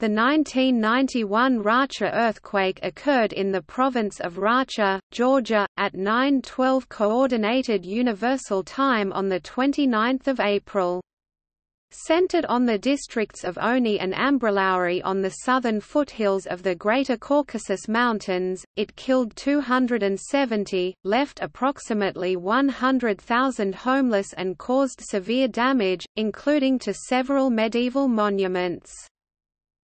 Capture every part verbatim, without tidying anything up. The nineteen ninety-one Racha earthquake occurred in the province of Racha, Georgia, at nine twelve Coordinated Universal Time on the twenty-ninth of April. Centered on the districts of Oni and Ambrolauri on the southern foothills of the Greater Caucasus Mountains, it killed two hundred seventy, left approximately one hundred thousand homeless and caused severe damage, including to several medieval monuments.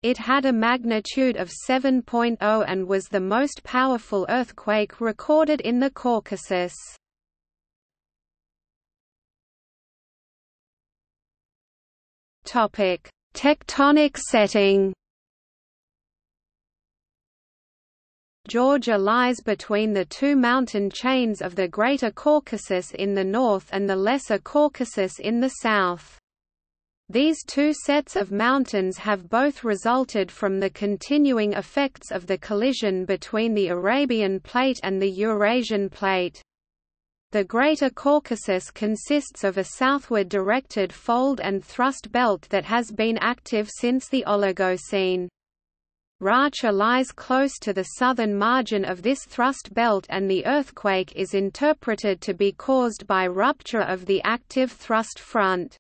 It had a magnitude of seven point zero and was the most powerful earthquake recorded in the Caucasus. Topic: Tectonic setting. Georgia lies between the two mountain chains of the Greater Caucasus in the north and the Lesser Caucasus in the south. These two sets of mountains have both resulted from the continuing effects of the collision between the Arabian Plate and the Eurasian Plate. The Greater Caucasus consists of a southward-directed fold and thrust belt that has been active since the Oligocene. Racha lies close to the southern margin of this thrust belt, and the earthquake is interpreted to be caused by rupture of the active thrust front.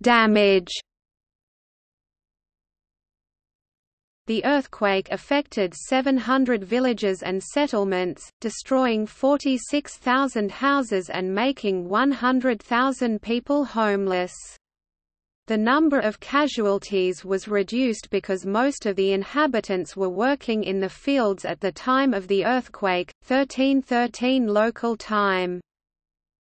Damage. The earthquake affected seven hundred villages and settlements, destroying forty-six thousand houses and making one hundred thousand people homeless. The number of casualties was reduced because most of the inhabitants were working in the fields at the time of the earthquake, thirteen thirteen local time.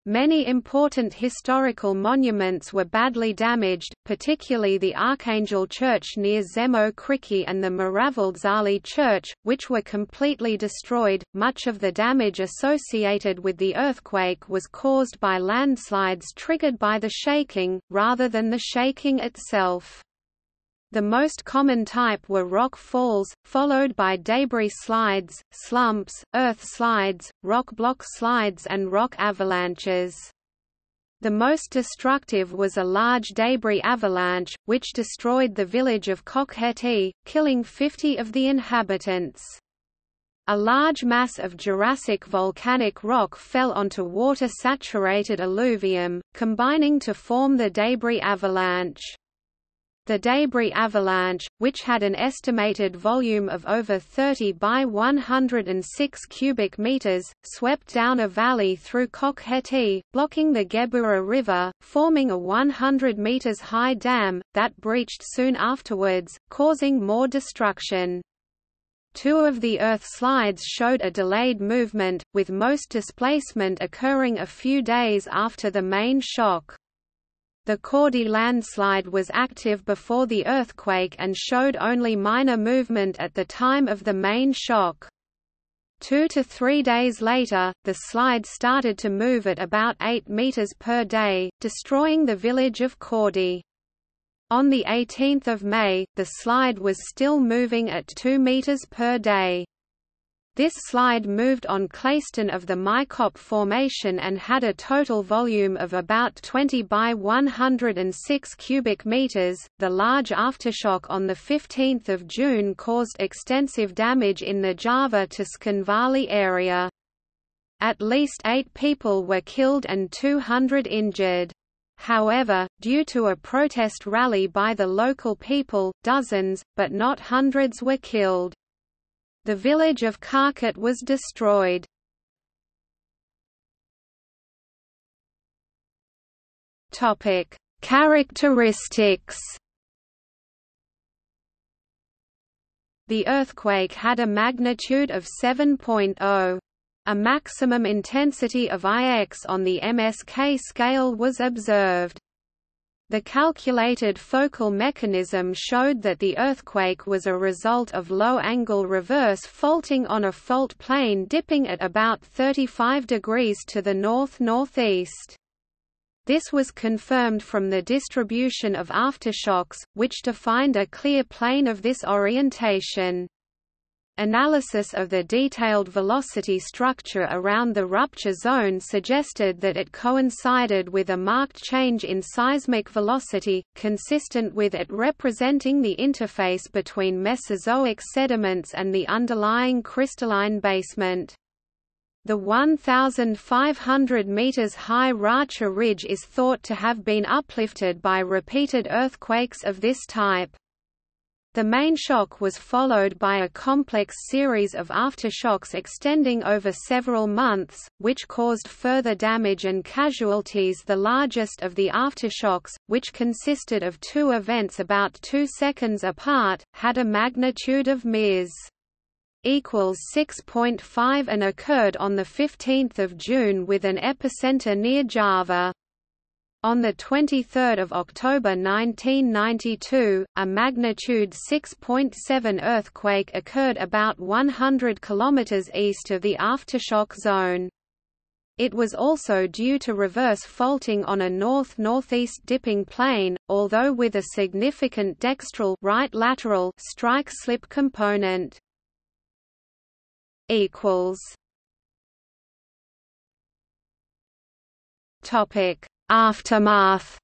Many important historical monuments were badly damaged, particularly the Archangel Church near Zemo Kriki and the Maravaldzali Church, which were completely destroyed. Much of the damage associated with the earthquake was caused by landslides triggered by the shaking, rather than the shaking itself. The most common type were rock falls, followed by debris slides, slumps, earth slides, rock block slides and rock avalanches. The most destructive was a large debris avalanche, which destroyed the village of Khakhieti, killing fifty of the inhabitants. A large mass of Jurassic volcanic rock fell onto water-saturated alluvium, combining to form the debris avalanche. The debris avalanche, which had an estimated volume of over thirty by one hundred six cubic meters, swept down a valley through Khakhieti, blocking the Gebura River, forming a one hundred meters high dam, that breached soon afterwards, causing more destruction. Two of the earth slides showed a delayed movement, with most displacement occurring a few days after the main shock. The Khordi landslide was active before the earthquake and showed only minor movement at the time of the main shock. Two to three days later, the slide started to move at about eight meters per day, destroying the village of Khordi. On eighteenth of May, the slide was still moving at two meters per day. This slide moved on clayston of the Maikop formation and had a total volume of about twenty by one hundred six cubic meters. The large aftershock on the fifteenth of June caused extensive damage in the Java to Tskhinvali area. At least eight people were killed and two hundred injured. However, due to a protest rally by the local people, dozens, but not hundreds, were killed. The village of Kharkat was destroyed. Topic: Characteristics. The earthquake had a magnitude of seven point zero. A maximum intensity of I X on the M S K scale was observed. The calculated focal mechanism showed that the earthquake was a result of low-angle reverse faulting on a fault plane dipping at about thirty-five degrees to the north-northeast. This was confirmed from the distribution of aftershocks, which defined a clear plane of this orientation. Analysis of the detailed velocity structure around the rupture zone suggested that it coincided with a marked change in seismic velocity, consistent with it representing the interface between Mesozoic sediments and the underlying crystalline basement. The one thousand five hundred meters high Racha Ridge is thought to have been uplifted by repeated earthquakes of this type. The main shock was followed by a complex series of aftershocks extending over several months, which caused further damage and casualties. The largest of the aftershocks, which consisted of two events about two seconds apart, had a magnitude of meters equals six point five and occurred on the fifteenth of June with an epicenter near Java. On the twenty-third of October nineteen ninety-two, a magnitude six point seven earthquake occurred about one hundred kilometers east of the aftershock zone. It was also due to reverse faulting on a north-northeast dipping plane, although with a significant dextral right lateral strike-slip component. Topic: Aftermath.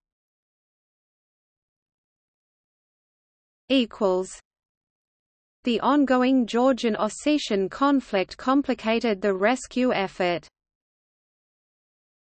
Equals. The ongoing Georgian-Ossetian conflict complicated the rescue effort.